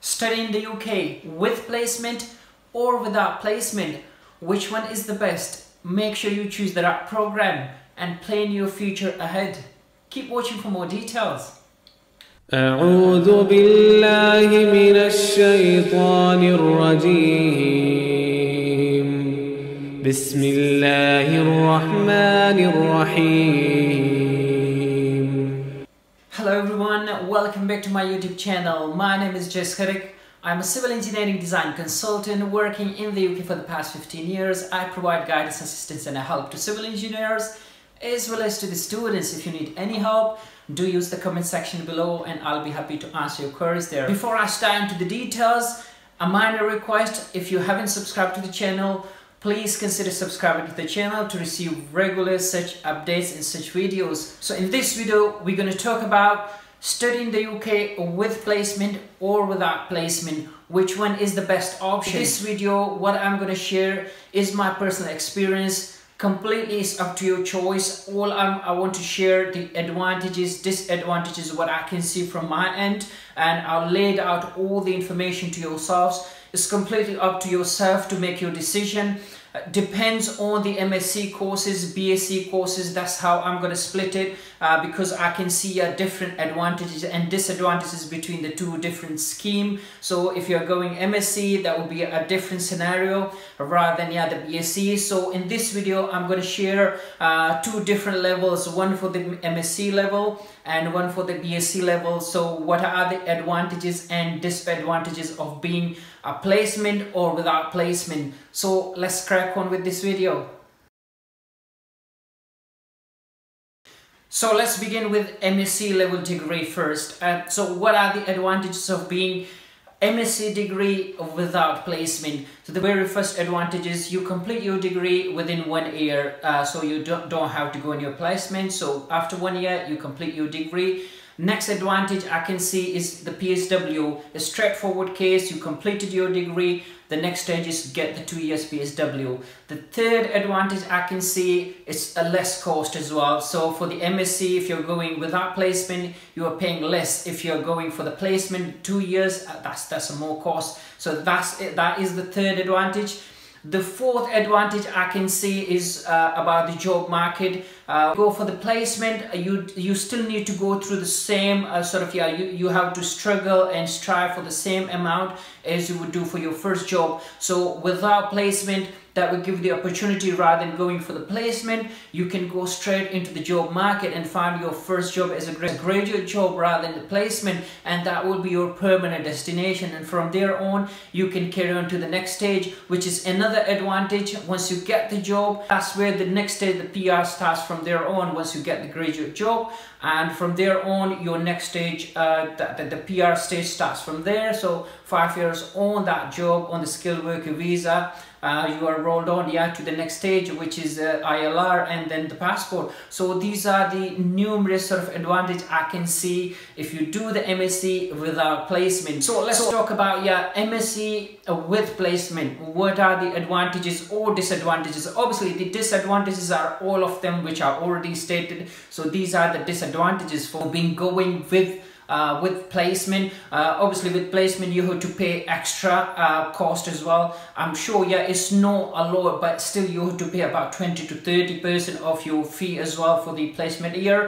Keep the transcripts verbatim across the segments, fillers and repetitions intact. Study in the U K with placement or without placement, which one is the best? Make sure you choose the right program and plan your future ahead. Keep watching for more details. أعوذ بالله من الشيطان الرجيم. بسم الله الرحمن الرحيم. Hello everyone, welcome back to my YouTube channel. My name is Jess Karek. I'm a civil engineering design consultant working in the U K for the past fifteen years. I provide guidance, assistance and help to civil engineers as well as to the students. If you need any help, do use the comment section below and I'll be happy to answer your queries there. Before I start into the details, a minor request: if you haven't subscribed to the channel, please consider subscribing to the channel to receive regular such updates and such videos. So in this video, we're going to talk about studying in the U K with placement or without placement, which one is the best option. In this video, what I'm going to share is my personal experience. Completely is up to your choice. All I'm, I want to share the advantages, disadvantages, what I can see from my end, and I'll lay out all the information to yourselves. It's completely up to yourself to make your decision. Depends on the MSc courses, BSc courses. That's how I'm going to split it, uh, because I can see uh, different advantages and disadvantages between the two different schemes. So if you're going MSc, that would be a different scenario rather than yeah, the BSc. So in this video, I'm going to share uh, two different levels, one for the MSc level and one for the BSc level. So what are the advantages and disadvantages of being a placement or without placement? So let's crack on with this video. So let's begin with MSc level degree first. Uh, so what are the advantages of being MSc degree without placement? So the very first advantage is you complete your degree within one year, uh, so you don't, don't have to go on your placement. So after one year you complete your degree. Next advantage I can see is the P S W, a straightforward case. You completed your degree, the next stage is get the two years P S W. The third advantage I can see is a less cost as well. So for the MSc, if you're going without placement, you are paying less. If you're going for the placement two years, that's that's a more cost. So that's it. That is the third advantage. The fourth advantage I can see is uh, about the job market. Uh, go for the placement, you you still need to go through the same uh, sort of, yeah, you, you have to struggle and strive for the same amount as you would do for your first job. So without placement, that will give you the opportunity. Rather than going for the placement, you can go straight into the job market and find your first job as a graduate job rather than the placement, and that will be your permanent destination. And from there on, you can carry on to the next stage, which is another advantage. Once you get the job, that's where the next stage, the P R, starts from there on. Once you get the graduate job, and from there on, your next stage, uh, the, the, the P R stage starts from there. So five years on that job, on the skilled worker visa, Uh, you are rolled on yeah, to the next stage, which is uh, I L R, and then the passport. So these are the numerous sort of advantage I can see if you do the MSc without placement. So let's so, talk about yeah, MSc with placement. What are the advantages or disadvantages? Obviously the disadvantages are all of them which are already stated. So these are the disadvantages for being going with Uh, with placement. Uh, obviously with placement you have to pay extra uh, cost as well. I'm sure yeah it's not a lot, but still you have to pay about twenty to thirty percent of your fee as well for the placement year.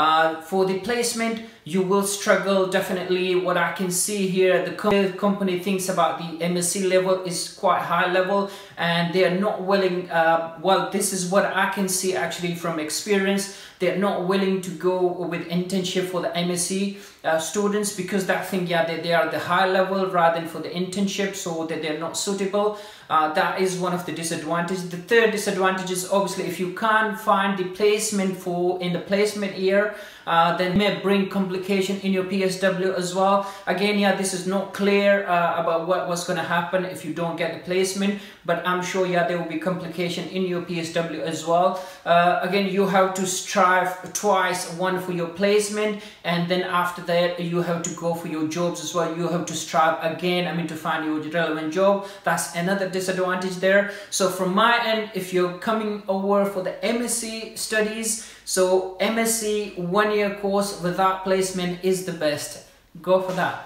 Uh, for the placement, you will struggle definitely. What I can see here, the com company thinks about the MSc level is quite high level, and they are not willing, uh, well, this is what I can see actually from experience, they're not willing to go with internship for the MSc uh, students, because that thing, yeah, they, they are the high level rather than for the internship, so that they're not suitable. Uh, that is one of the disadvantages. The third disadvantage is obviously if you can't find the placement for in the placement year, Uh, then may bring complication in your P S W as well. Again, yeah, this is not clear uh, about what was going to happen if you don't get the placement, but I'm sure yeah, there will be complication in your P S W as well. Uh, again, you have to strive twice, one for your placement, and then after that you have to go for your jobs as well. You have to strive again, I mean, to find your relevant job. That's another disadvantage there. So from my end, if you're coming over for the MSc studies, so MSc one year course without placement is the best. Go for that.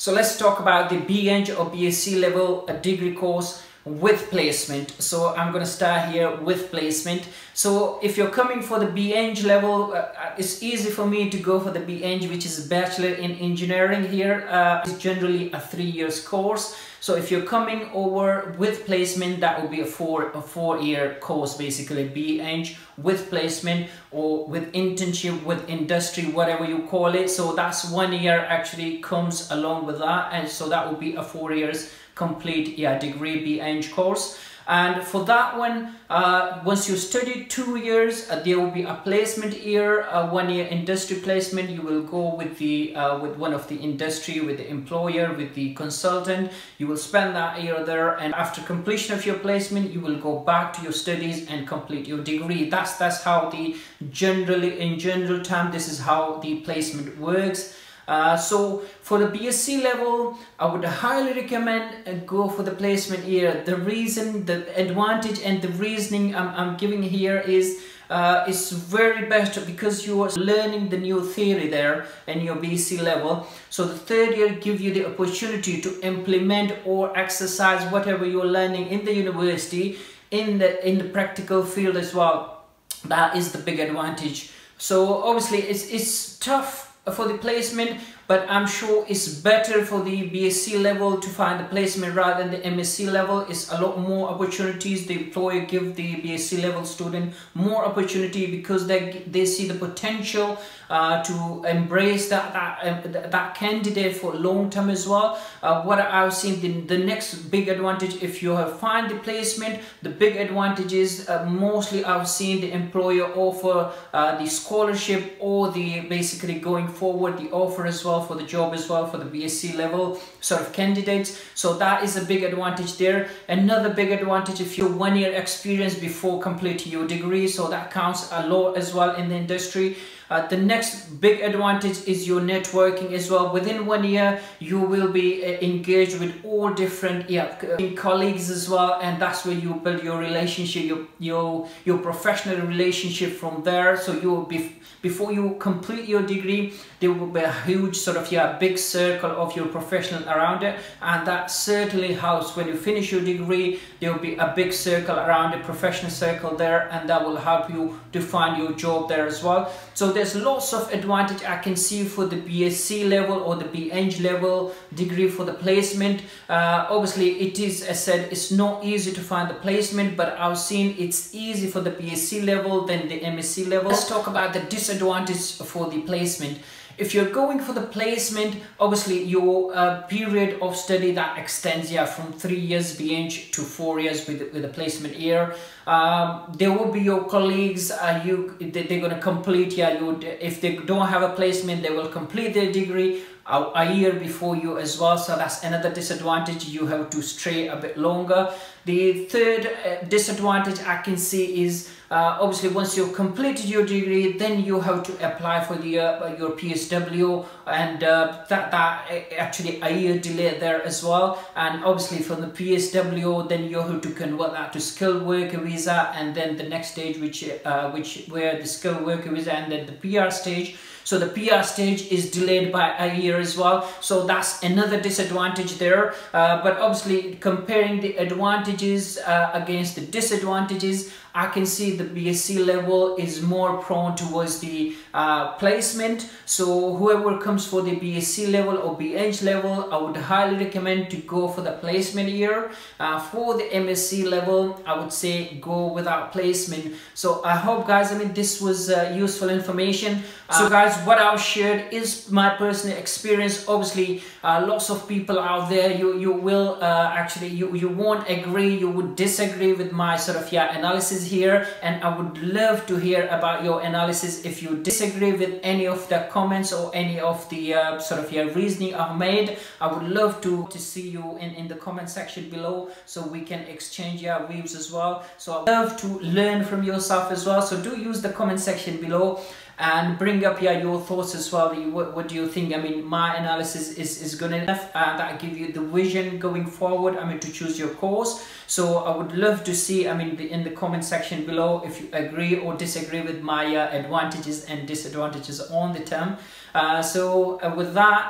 So let's talk about the BEng or BSc level a degree course with placement. So I'm going to start here with placement. So if you're coming for the BEng level, uh, it's easy for me to go for the BEng, which is Bachelor in Engineering here. Uh, it's generally a three years course. So if you're coming over with placement, that would be a four a four year course, basically BEng with placement or with internship, with industry, whatever you call it. So that's one year actually comes along with that, and so that would be a four years complete yeah degree BEng course. And for that one, uh, once you study two years, uh, there will be a placement year, a one-year industry placement. You will go with the uh, with one of the industry, with the employer, with the consultant. You will spend that year there, and after completion of your placement, you will go back to your studies and complete your degree. That's that's how the generally in general term, this is how the placement works. Uh, so for the BSc level, I would highly recommend uh, go for the placement year. The reason, the advantage and the reasoning I'm, I'm giving here is uh, it's very best because you are learning the new theory there in your BSc level. So the third year gives you the opportunity to implement or exercise whatever you're learning in the university in the, in the practical field as well. That is the big advantage. So obviously it's, it's tough for the placement, but I'm sure it's better for the BSc level to find the placement rather than the MSc level. It's a lot more opportunities. The employer give the BSc level student more opportunity because they they see the potential uh, to embrace that that, uh, that candidate for long term as well. Uh, what I've seen, the, the next big advantage, if you have find the placement, the big advantage is uh, mostly I've seen the employer offer uh, the scholarship or the basically going forward the offer as well for the job as well for the BSc level sort of candidates. So that is a big advantage there. Another big advantage, if you have one year experience before completing your degree, so that counts a lot as well in the industry. Uh, the next big advantage is your networking as well. Within one year, you will be uh, engaged with all different yeah, colleagues as well, and that's where you build your relationship, your your, your professional relationship from there. So you be, before you complete your degree, there will be a huge sort of yeah big circle of your professional around it, and that certainly helps when you finish your degree. There will be a big circle around the professional circle there, and that will help you to find your job there as well. So there's lots of advantage I can see for the BSc level or the BEng level degree for the placement. Uh, obviously it is, as I said, it's not easy to find the placement, but I've seen it's easy for the BSc level than the MSc level. Let's talk about the disadvantage for the placement. If you're going for the placement, obviously your uh, period of study that extends yeah, from three years BEng to four years with, with a placement year. Um, there will be your colleagues, uh, you, they, they're going to complete, yeah, you, if they don't have a placement, they will complete their degree a, a year before you as well. So that's another disadvantage, you have to stay a bit longer. The third uh, disadvantage I can see is Uh, obviously once you've completed your degree, then you have to apply for the, uh, your P S W, and uh, that, that actually a year delay there as well. And obviously from the P S W, then you have to convert that to skilled worker visa, and then the next stage which, uh, which where the skilled worker visa, and then the P R stage. So the P R stage is delayed by a year as well. So that's another disadvantage there. Uh, but obviously comparing the advantages uh, against the disadvantages, I can see the BSc level is more prone towards the uh, placement. So whoever comes for the BSc level or BEng level, I would highly recommend to go for the placement year. Uh, for the MSc level, I would say go without placement. So I hope guys, I mean, this was uh, useful information. Uh, so guys, what I've shared is my personal experience. Obviously, uh, lots of people out there, you, you will uh, actually, you, you won't agree, you would disagree with my sort of yeah, analysis here, and I would love to hear about your analysis. If you disagree with any of the comments or any of the uh, sort of your yeah, reasoning I've made, I would love to to see you in in the comment section below, so we can exchange your yeah, views as well. So I'd love to learn from yourself as well, so do use the comment section below and bring up yeah, your thoughts as well. What, what do you think? I mean, my analysis is, is good enough uh, that give you the vision going forward, I mean, to choose your course. So I would love to see, I mean, the, in the comment section below, if you agree or disagree with my uh, advantages and disadvantages on the term. Uh, so uh, with that,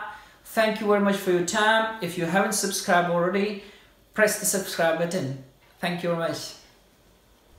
Thank you very much for your time. If you haven't subscribed already, press the subscribe button. Thank you very much.